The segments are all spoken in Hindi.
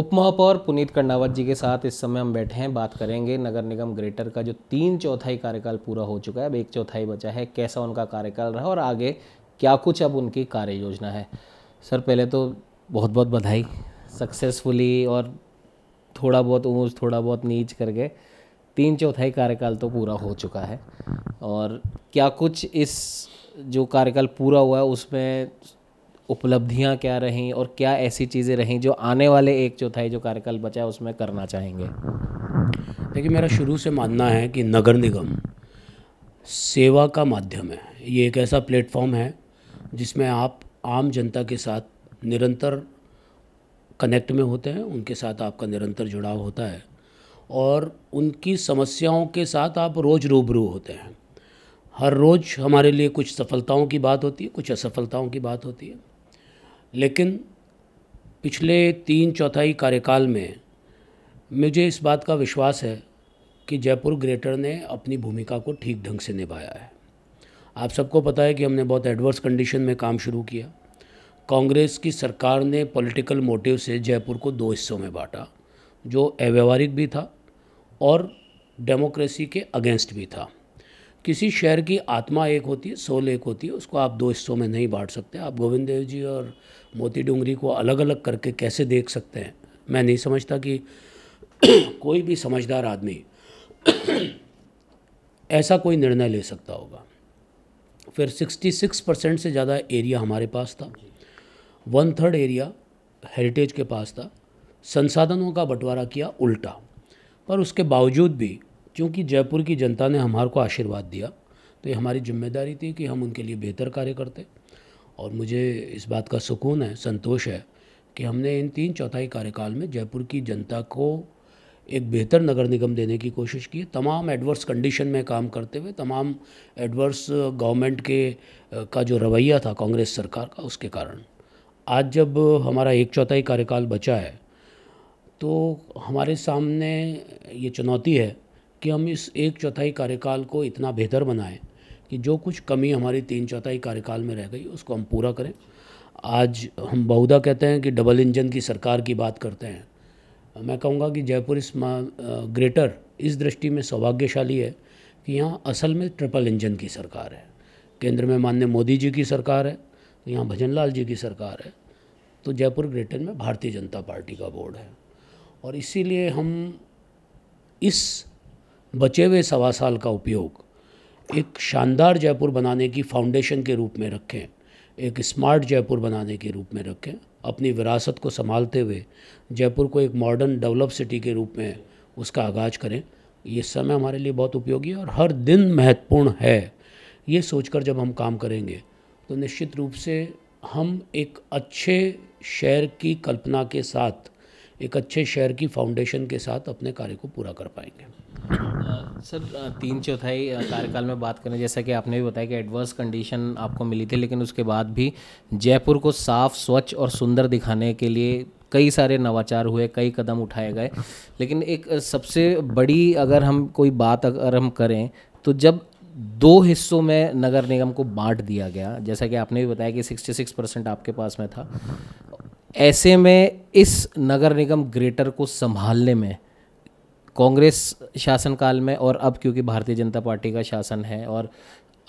उपमहापौर पुनीत करनावत जी के साथ इस समय हम बैठे हैं। बात करेंगे नगर निगम ग्रेटर का जो 3/4 कार्यकाल पूरा हो चुका है, अब 1/4 बचा है। कैसा उनका कार्यकाल रहा और आगे क्या कुछ अब उनकी कार्य योजना है? सर पहले तो बहुत बहुत बधाई, सक्सेसफुली और थोड़ा बहुत ऊँच थोड़ा बहुत नीच करके 3/4 कार्यकाल तो पूरा हो चुका है। और क्या कुछ इस जो कार्यकाल पूरा हुआ है उसमें उपलब्धियां क्या रहीं और क्या ऐसी चीज़ें रहीं जो आने वाले 1/4 जो कार्यकाल बचा है उसमें करना चाहेंगे? देखिए, मेरा शुरू से मानना है कि नगर निगम सेवा का माध्यम है। ये एक ऐसा प्लेटफॉर्म है जिसमें आप आम जनता के साथ निरंतर कनेक्ट में होते हैं, उनके साथ आपका निरंतर जुड़ाव होता है और उनकी समस्याओं के साथ आप रोज़ रूबरू होते हैं। हर रोज़ हमारे लिए कुछ सफलताओं की बात होती है, कुछ असफलताओं की बात होती है, लेकिन पिछले 3/4 कार्यकाल में मुझे इस बात का विश्वास है कि जयपुर ग्रेटर ने अपनी भूमिका को ठीक ढंग से निभाया है। आप सबको पता है कि हमने बहुत एडवर्स कंडीशन में काम शुरू किया। कांग्रेस की सरकार ने पॉलिटिकल मोटिव से जयपुर को 2 हिस्सों में बांटा, जो अव्यवहारिक भी था और डेमोक्रेसी के अगेंस्ट भी था। किसी शहर की आत्मा एक होती है, सोल एक होती है, उसको आप 2 हिस्सों में नहीं बांट सकते। आप गोविंद देव जी और मोती डूंगरी को अलग अलग करके कैसे देख सकते हैं? मैं नहीं समझता कि कोई भी समझदार आदमी ऐसा कोई निर्णय ले सकता होगा। फिर 66% से ज़्यादा एरिया हमारे पास था, 1/3 एरिया हेरिटेज के पास था। संसाधनों का बंटवारा किया उल्टा, पर उसके बावजूद भी क्योंकि जयपुर की जनता ने हमारे को आशीर्वाद दिया तो ये हमारी जिम्मेदारी थी कि हम उनके लिए बेहतर कार्य करते। और मुझे इस बात का सुकून है, संतोष है कि हमने इन 3/4 कार्यकाल में जयपुर की जनता को एक बेहतर नगर निगम देने की कोशिश की। तमाम एडवर्स कंडीशन में काम करते हुए, तमाम एडवर्स गवर्नमेंट का जो रवैया था कांग्रेस सरकार का, उसके कारण आज जब हमारा 1/4 कार्यकाल बचा है तो हमारे सामने ये चुनौती है कि हम इस 1/4 कार्यकाल को इतना बेहतर बनाएं कि जो कुछ कमी हमारी 3/4 कार्यकाल में रह गई उसको हम पूरा करें। आज हम बहुधा कहते हैं कि डबल इंजन की सरकार की बात करते हैं। मैं कहूँगा कि जयपुर इस ग्रेटर इस दृष्टि में सौभाग्यशाली है कि यहाँ असल में ट्रिपल इंजन की सरकार है। केंद्र में माननीय मोदी जी की सरकार है, यहाँ भजन लाल जी की सरकार है, तो जयपुर ग्रेटर में भारतीय जनता पार्टी का बोर्ड है। और इसीलिए हम इस बचे हुए 1.25 साल का उपयोग एक शानदार जयपुर बनाने की फाउंडेशन के रूप में रखें, एक स्मार्ट जयपुर बनाने के रूप में रखें। अपनी विरासत को संभालते हुए जयपुर को एक मॉडर्न डेवलप सिटी के रूप में उसका आगाज़ करें। ये समय हमारे लिए बहुत उपयोगी और हर दिन महत्वपूर्ण है। ये सोचकर जब हम काम करेंगे तो निश्चित रूप से हम एक अच्छे शहर की कल्पना के साथ, एक अच्छे शहर की फाउंडेशन के साथ अपने कार्य को पूरा कर पाएंगे। सर 3/4 कार्यकाल में बात करें, जैसा कि आपने भी बताया कि एडवर्स कंडीशन आपको मिली थी, लेकिन उसके बाद भी जयपुर को साफ, स्वच्छ और सुंदर दिखाने के लिए कई सारे नवाचार हुए, कई कदम उठाए गए। लेकिन एक सबसे बड़ी अगर हम कोई बात अगर हम करें तो जब 2 हिस्सों में नगर निगम को बांट दिया गया, जैसा कि आपने भी बताया कि 66% आपके पास में था, ऐसे में इस नगर निगम ग्रेटर को संभालने में कांग्रेस शासनकाल में और अब क्योंकि भारतीय जनता पार्टी का शासन है और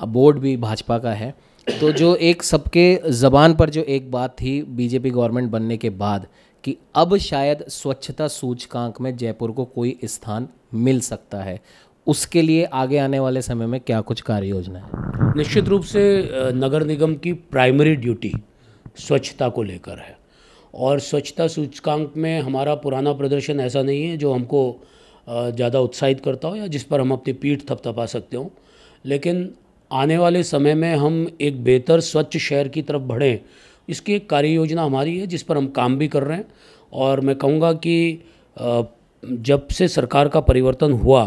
बोर्ड भी भाजपा का है, तो जो एक सबके ज़बान पर जो एक बात थी बीजेपी गवर्नमेंट बनने के बाद कि अब शायद स्वच्छता सूचकांक में जयपुर को कोई स्थान मिल सकता है, उसके लिए आगे आने वाले समय में क्या कुछ कार्य योजना है? निश्चित रूप से नगर निगम की प्राइमरी ड्यूटी स्वच्छता को लेकर है और स्वच्छता सूचकांक में हमारा पुराना प्रदर्शन ऐसा नहीं है जो हमको ज़्यादा उत्साहित करता हो या जिस पर हम अपनी पीठ थपथपा सकते हों। लेकिन आने वाले समय में हम एक बेहतर स्वच्छ शहर की तरफ बढ़ें, इसकी एक कार्य योजना हमारी है जिस पर हम काम भी कर रहे हैं। और मैं कहूँगा कि जब से सरकार का परिवर्तन हुआ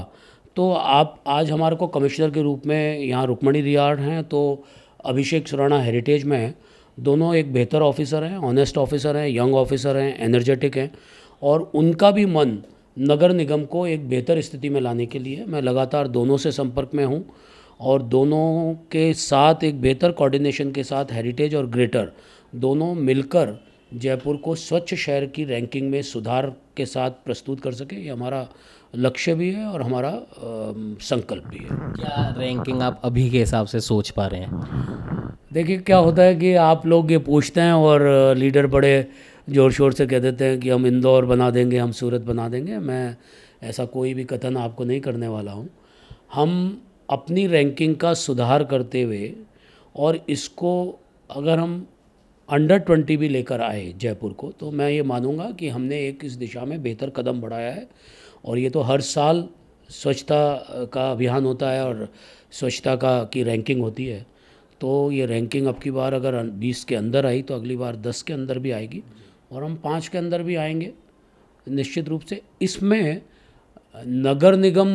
तो आप आज हमारे को कमिश्नर के रूप में यहाँ रुक्मणी रियाड़ हैं तो अभिषेक सुराना हेरिटेज में हैं, दोनों एक बेहतर ऑफिसर हैं, ऑनेस्ट ऑफिसर हैं, यंग ऑफिसर हैं, एनर्जेटिक हैं और उनका भी मन नगर निगम को एक बेहतर स्थिति में लाने के लिए। मैं लगातार दोनों से संपर्क में हूं और दोनों के साथ एक बेहतर कोऑर्डिनेशन के साथ हेरिटेज और ग्रेटर दोनों मिलकर जयपुर को स्वच्छ शहर की रैंकिंग में सुधार के साथ प्रस्तुत कर सके, ये हमारा लक्ष्य भी है और हमारा संकल्प भी है। क्या रैंकिंग आप अभी के हिसाब से सोच पा रहे हैं? देखिए क्या होता है कि आप लोग ये पूछते हैं और लीडर बड़े ज़ोर शोर से कह देते हैं कि हम इंदौर बना देंगे, हम सूरत बना देंगे। मैं ऐसा कोई भी कथन आपको नहीं करने वाला हूँ। हम अपनी रैंकिंग का सुधार करते हुए और इसको अगर हम अंडर 20 भी लेकर आए जयपुर को, तो मैं ये मानूंगा कि हमने एक इस दिशा में बेहतर कदम बढ़ाया है। और ये तो हर साल स्वच्छता का अभियान होता है और स्वच्छता का की रैंकिंग होती है, तो ये रैंकिंग अब की बार अगर 20 के अंदर आई तो अगली बार 10 के अंदर भी आएगी और हम 5 के अंदर भी आएंगे निश्चित रूप से। इसमें नगर निगम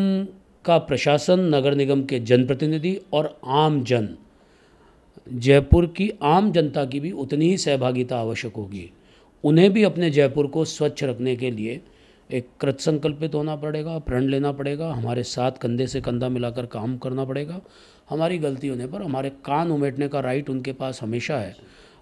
का प्रशासन, नगर निगम के जनप्रतिनिधि और आम जन, जयपुर की आम जनता की भी उतनी ही सहभागिता आवश्यक होगी। उन्हें भी अपने जयपुर को स्वच्छ रखने के लिए एक कृतसंकल्पित होना पड़ेगा, प्रण लेना पड़ेगा, हमारे साथ कंधे से कंधा मिलाकर काम करना पड़ेगा। हमारी गलती होने पर हमारे कान उमेटने का राइट उनके पास हमेशा है,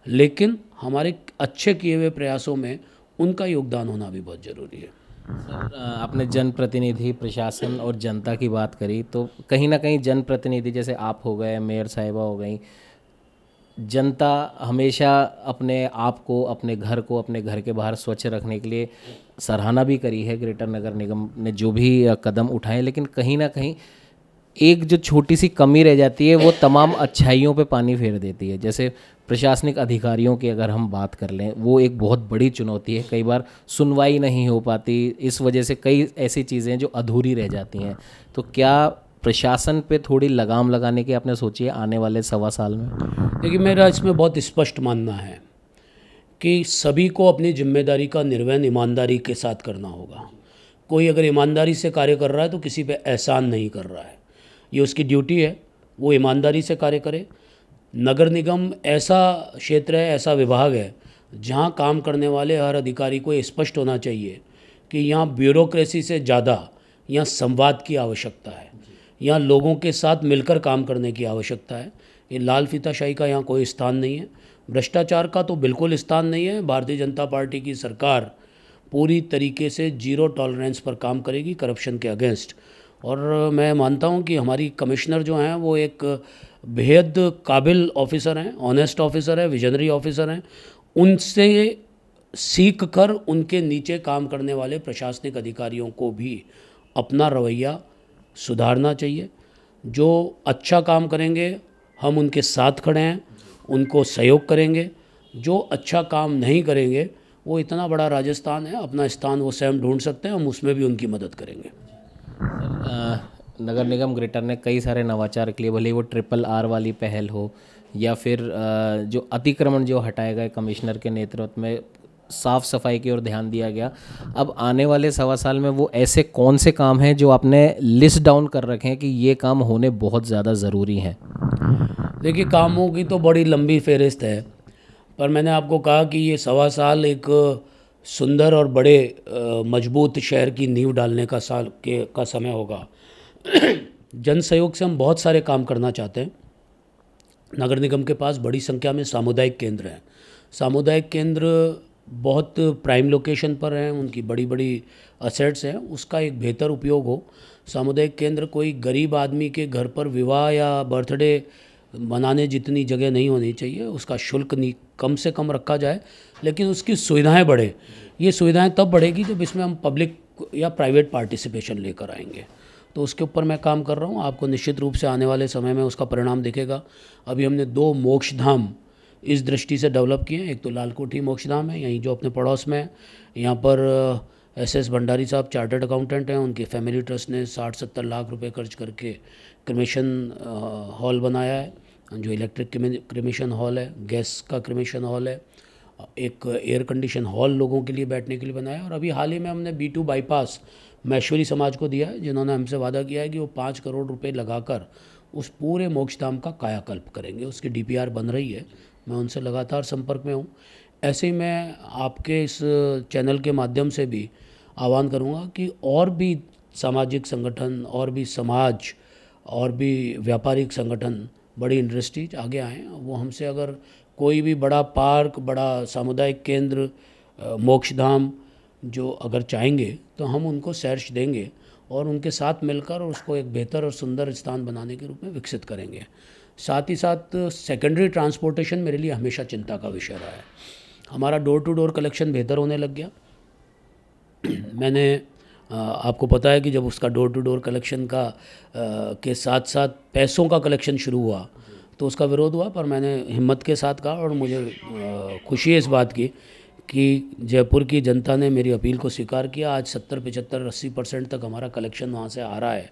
लेकिन हमारे अच्छे किए हुए प्रयासों में उनका योगदान होना भी बहुत ज़रूरी है। सर, आपने जनप्रतिनिधि, प्रशासन और जनता की बात करी, तो कहीं ना कहीं जनप्रतिनिधि जैसे आप हो गए, मेयर साहिबा हो गई, जनता हमेशा अपने आप को, अपने घर को, अपने घर के बाहर स्वच्छ रखने के लिए सराहना भी करी है। ग्रेटर नगर निगम ने जो भी कदम उठाए, लेकिन कहीं ना कहीं एक जो छोटी सी कमी रह जाती है वो तमाम अच्छाइयों पे पानी फेर देती है। जैसे प्रशासनिक अधिकारियों की अगर हम बात कर लें, वो एक बहुत बड़ी चुनौती है। कई बार सुनवाई नहीं हो पाती, इस वजह से कई ऐसी चीज़ें जो अधूरी रह जाती हैं। तो क्या प्रशासन पे थोड़ी लगाम लगाने की आपने सोची है आने वाले 1.25 साल में? देखिए मेरा इसमें बहुत स्पष्ट मानना है कि सभी को अपनी जिम्मेदारी का निर्वहन ईमानदारी के साथ करना होगा। कोई अगर ईमानदारी से कार्य कर रहा है तो किसी पे एहसान नहीं कर रहा है, ये उसकी ड्यूटी है, वो ईमानदारी से कार्य करे। नगर निगम ऐसा क्षेत्र है, ऐसा विभाग है जहाँ काम करने वाले हर अधिकारी को स्पष्ट होना चाहिए कि यहाँ ब्यूरोक्रेसी से ज़्यादा यहाँ संवाद की आवश्यकता है, यहाँ लोगों के साथ मिलकर काम करने की आवश्यकता है। ये लाल फीताशाही का यहाँ कोई स्थान नहीं है, भ्रष्टाचार का तो बिल्कुल स्थान नहीं है। भारतीय जनता पार्टी की सरकार पूरी तरीके से जीरो टॉलरेंस पर काम करेगी करप्शन के अगेंस्ट। और मैं मानता हूँ कि हमारी कमिश्नर जो हैं वो एक बेहद काबिल ऑफिसर हैं, ऑनेस्ट ऑफिसर हैं, विजनरी ऑफिसर हैं। उनसे सीख कर उनके नीचे काम करने वाले प्रशासनिक अधिकारियों को भी अपना रवैया सुधारना चाहिए। जो अच्छा काम करेंगे हम उनके साथ खड़े हैं, उनको सहयोग करेंगे। जो अच्छा काम नहीं करेंगे, वो इतना बड़ा राजस्थान है, अपना स्थान वो स्वयं ढूंढ सकते हैं, हम उसमें भी उनकी मदद करेंगे। नगर निगम ग्रेटर ने कई सारे नवाचार के लिए, भले वो RRR वाली पहल हो या फिर जो अतिक्रमण जो हटाए गए कमिश्नर के नेतृत्व में, साफ़ सफाई की ओर ध्यान दिया गया। अब आने वाले 1.25 साल में वो ऐसे कौन से काम हैं जो आपने लिस्ट डाउन कर रखे हैं कि ये काम होने बहुत ज़्यादा ज़रूरी हैं? देखिए कामों की तो बड़ी लंबी फहरिस्त है, पर मैंने आपको कहा कि ये 1.25 साल एक सुंदर और बड़े मजबूत शहर की नींव डालने का समय होगा। जन सहयोग से हम बहुत सारे काम करना चाहते हैं। नगर निगम के पास बड़ी संख्या में सामुदायिक केंद्र हैं। सामुदायिक केंद्र बहुत प्राइम लोकेशन पर हैं, उनकी बड़ी बड़ी असेट्स हैं, उसका एक बेहतर उपयोग हो। सामुदायिक केंद्र कोई गरीब आदमी के घर पर विवाह या बर्थडे मनाने जितनी जगह नहीं होनी चाहिए, उसका शुल्क कम से कम रखा जाए, लेकिन उसकी सुविधाएं बढ़े। ये सुविधाएं तब बढ़ेगी जब इसमें हम पब्लिक या प्राइवेट पार्टिसिपेशन लेकर आएंगे, तो उसके ऊपर मैं काम कर रहा हूँ। आपको निश्चित रूप से आने वाले समय में उसका परिणाम दिखेगा। अभी हमने 2 मोक्षधाम इस दृष्टि से डेवलप किए हैं। एक तो लालकोट ही मोक्षधाम है, यहीं जो अपने पड़ोस में है। यहाँ पर SS भंडारी साहब चार्टर्ड अकाउंटेंट हैं, उनके फैमिली ट्रस्ट ने 60-70 लाख रुपए खर्च करके क्रिमेशन हॉल बनाया है, जो इलेक्ट्रिक क्रिमेशन हॉल है, गैस का क्रिमेशन हॉल है, एक एयर कंडीशन हॉल लोगों के लिए बैठने के लिए बनाया है। और अभी हाल ही में हमने B2 बाईपास मैश्वरी समाज को दिया है, जिन्होंने हमसे वादा किया है कि वो 5 करोड़ रुपये लगाकर उस पूरे मोक्षधाम का कायाकल्प करेंगे। उसकी DPR बन रही है, मैं उनसे लगातार संपर्क में हूँ। ऐसे ही मैं आपके इस चैनल के माध्यम से भी आह्वान करूँगा कि और भी सामाजिक संगठन और भी समाज और भी व्यापारिक संगठन, बड़ी इंडस्ट्रीज आगे आएँ। वो हमसे अगर कोई भी बड़ा पार्क, बड़ा सामुदायिक केंद्र, मोक्षधाम जो अगर चाहेंगे तो हम उनको शीर्ष देंगे और उनके साथ मिलकर उसको एक बेहतर और सुंदर स्थान बनाने के रूप में विकसित करेंगे। साथ ही साथ सेकेंडरी ट्रांसपोर्टेशन मेरे लिए हमेशा चिंता का विषय रहा है। हमारा डोर टू डोर कलेक्शन बेहतर होने लग गया। मैंने आपको पता है कि जब उसका डोर टू डोर कलेक्शन का के साथ साथ पैसों का कलेक्शन शुरू हुआ तो उसका विरोध हुआ, पर मैंने हिम्मत के साथ कहा और मुझे खुशी है इस बात की कि जयपुर की जनता ने मेरी अपील को स्वीकार किया। आज 70-75-80% तक हमारा कलेक्शन वहाँ से आ रहा है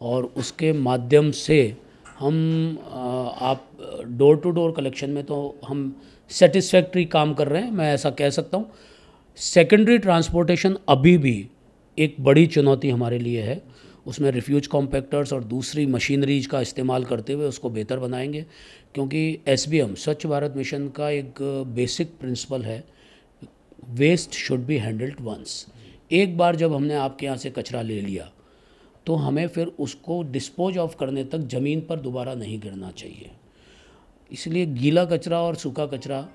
और उसके माध्यम से हम आप डोर टू डोर कलेक्शन में तो हम सेटिस्फैक्ट्री काम कर रहे हैं, मैं ऐसा कह सकता हूँ। सेकेंडरी ट्रांसपोर्टेशन अभी भी एक बड़ी चुनौती हमारे लिए है। उसमें रिफ्यूज कॉम्पैक्टर्स और दूसरी मशीनरीज का इस्तेमाल करते हुए उसको बेहतर बनाएंगे, क्योंकि एसबीएम स्वच्छ भारत मिशन का एक बेसिक प्रिंसिपल है, waste should be handled once. एक बार जब हमने आपके यहाँ से कचरा ले लिया तो हमें फिर उसको डिस्पोज ऑफ करने तक ज़मीन पर दोबारा नहीं गिरना चाहिए। इसलिए गीला कचरा और सूखा कचरा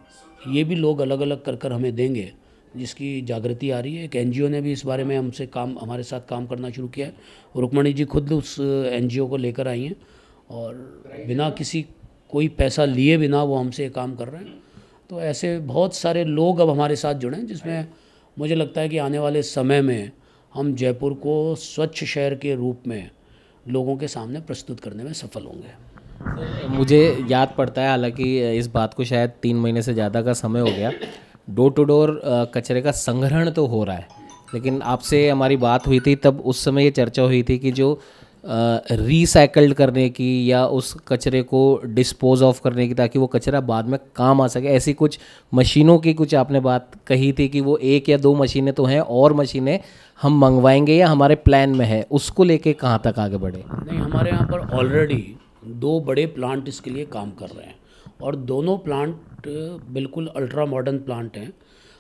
ये भी लोग अलग अलग कर कर हमें देंगे, जिसकी जागृति आ रही है। एक एनजीओ ने भी इस बारे में हमसे हमारे साथ काम करना शुरू किया है। रुक्मणी जी खुद उस एनजीओ को लेकर आई हैं और बिना किसी कोई पैसा लिए बिना वो हमसे ये काम कर रहे हैं। तो ऐसे बहुत सारे लोग अब हमारे साथ जुड़े हैं, जिसमें मुझे लगता है कि आने वाले समय में हम जयपुर को स्वच्छ शहर के रूप में लोगों के सामने प्रस्तुत करने में सफल होंगे। मुझे याद पड़ता है, हालांकि इस बात को शायद 3 महीने से ज़्यादा का समय हो गया, डोर टू डोर कचरे का संग्रहण तो हो रहा है, लेकिन आपसे हमारी बात हुई थी तब उस समय ये चर्चा हुई थी कि जो रिसाइकल्ड करने की या उस कचरे को डिस्पोज ऑफ करने की, ताकि वो कचरा बाद में काम आ सके, ऐसी कुछ मशीनों की कुछ आपने बात कही थी कि वो 1 या 2 मशीनें तो हैं और मशीनें हम मंगवाएंगे या हमारे प्लान में है, उसको लेके कहाँ तक आगे बढ़े? नहीं, हमारे यहाँ पर ऑलरेडी 2 बड़े प्लांट इसके लिए काम कर रहे हैं और दोनों प्लांट बिल्कुल अल्ट्रा मॉडर्न प्लांट हैं।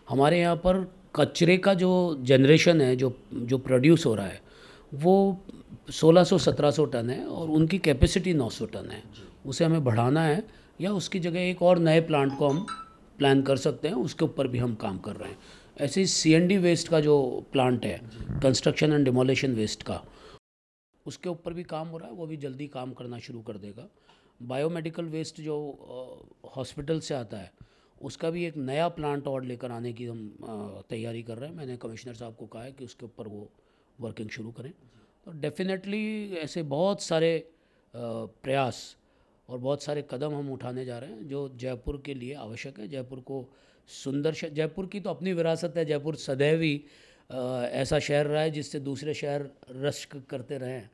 हमारे यहाँ पर कचरे का जो जनरेशन है, जो प्रोड्यूस हो रहा है, वो 1600-1700 टन है और उनकी कैपेसिटी 900 टन है। उसे हमें बढ़ाना है या उसकी जगह एक और नए प्लांट को हम प्लान कर सकते हैं, उसके ऊपर भी हम काम कर रहे हैं। ऐसे ही सीएनडी वेस्ट का जो प्लांट है, कंस्ट्रक्शन एंड डिमोलेशन वेस्ट का, उसके ऊपर भी काम हो रहा है, वो भी जल्दी काम करना शुरू कर देगा। बायोमेडिकल वेस्ट जो हॉस्पिटल से आता है, उसका भी एक नया प्लांट और लेकर आने की हम तैयारी कर रहे हैं। मैंने कमिश्नर साहब को कहा है कि उसके ऊपर वो वर्किंग शुरू करें। तो डेफिनेटली ऐसे बहुत सारे प्रयास और बहुत सारे कदम हम उठाने जा रहे हैं जो जयपुर के लिए आवश्यक है। जयपुर को सुंदर शहर, जयपुर की तो अपनी विरासत है। जयपुर सदैव ही ऐसा शहर रहा है जिससे दूसरे शहर रश्क करते रहे हैं।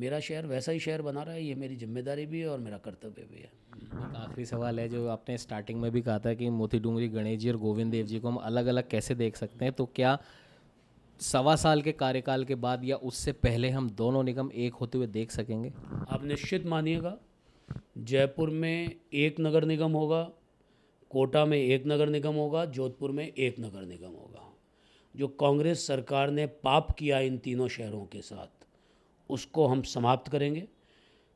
मेरा शहर वैसा ही शहर बना रहा है, ये मेरी जिम्मेदारी भी है और मेरा कर्तव्य भी है। एक आखिरी सवाल है, जो आपने स्टार्टिंग में भी कहा था कि मोती डूंगरी, गणेश जी और गोविंद देव जी को हम अलग अलग कैसे देख सकते हैं, तो क्या 1.25 साल के कार्यकाल के बाद या उससे पहले हम दोनों निगम एक होते हुए देख सकेंगे? आप निश्चित मानिएगा, जयपुर में एक नगर निगम होगा, कोटा में एक नगर निगम होगा, जोधपुर में एक नगर निगम होगा। जो कांग्रेस सरकार ने पाप किया इन तीनों शहरों के साथ, उसको हम समाप्त करेंगे।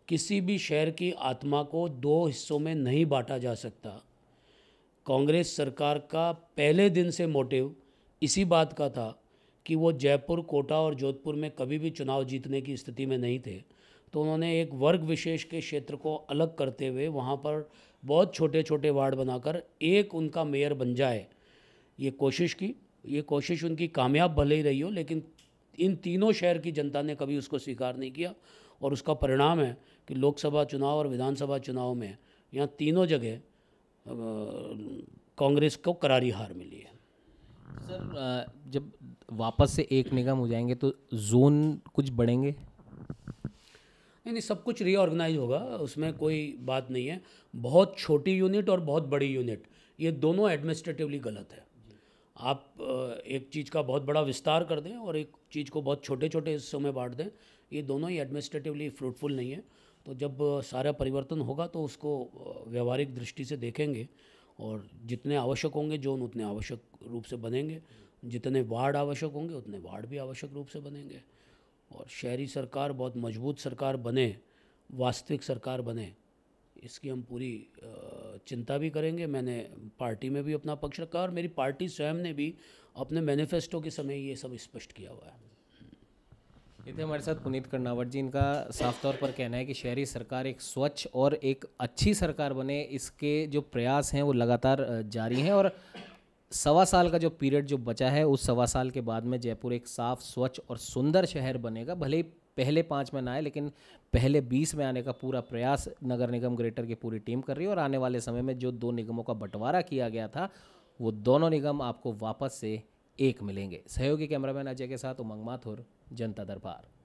किसी भी शहर की आत्मा को 2 हिस्सों में नहीं बांटा जा सकता। कांग्रेस सरकार का पहले दिन से मोटिव इसी बात का था कि वो जयपुर, कोटा और जोधपुर में कभी भी चुनाव जीतने की स्थिति में नहीं थे, तो उन्होंने एक वर्ग विशेष के क्षेत्र को अलग करते हुए वहाँ पर बहुत छोटे छोटे वार्ड बनाकर एक उनका मेयर बन जाए, ये कोशिश की। ये कोशिश उनकी कामयाब भले ही रही हो, लेकिन इन तीनों शहर की जनता ने कभी उसको स्वीकार नहीं किया और उसका परिणाम है कि लोकसभा चुनाव और विधानसभा चुनाव में यहाँ तीनों जगह कांग्रेस को करारी हार मिली है। सर, जब वापस से एक निगम हो जाएंगे तो जोन कुछ बढ़ेंगे? नहीं, सब कुछ रीऑर्गेनाइज होगा, उसमें कोई बात नहीं है। बहुत छोटी यूनिट और बहुत बड़ी यूनिट, ये दोनों एडमिनिस्ट्रेटिवली गलत है। आप एक चीज़ का बहुत बड़ा विस्तार कर दें और एक चीज़ को बहुत छोटे छोटे हिस्सों में बांट दें, ये दोनों ही एडमिनिस्ट्रेटिवली फ्रूटफुल नहीं है। तो जब सारा परिवर्तन होगा तो उसको व्यवहारिक दृष्टि से देखेंगे और जितने आवश्यक होंगे जोन उतने आवश्यक रूप से बनेंगे, जितने वार्ड आवश्यक होंगे उतने वार्ड भी आवश्यक रूप से बनेंगे और शहरी सरकार बहुत मजबूत सरकार बने वास्तविक सरकार बने, इसकी हम पूरी चिंता भी करेंगे। मैंने पार्टी में भी अपना पक्ष रखा और मेरी पार्टी स्वयं ने भी अपने मैनिफेस्टो के समय ये सब स्पष्ट किया हुआ है। ये थे हमारे साथ पुनीत करनावत जी। इनका साफ तौर पर कहना है कि शहरी सरकार एक स्वच्छ और एक अच्छी सरकार बने, इसके जो प्रयास हैं वो लगातार जारी हैं और 1.25 साल का जो पीरियड जो बचा है उस 1.25 साल के बाद में जयपुर एक साफ, स्वच्छ और सुंदर शहर बनेगा। भले ही पहले 5 में ना आए लेकिन पहले 20 में आने का पूरा प्रयास नगर निगम ग्रेटर की पूरी टीम कर रही है और आने वाले समय में जो 2 निगमों का बंटवारा किया गया था वो दोनों निगम आपको वापस से एक मिलेंगे। सहयोगी कैमरामैन अजय के साथ उमंग माथुर, जनता दरबार।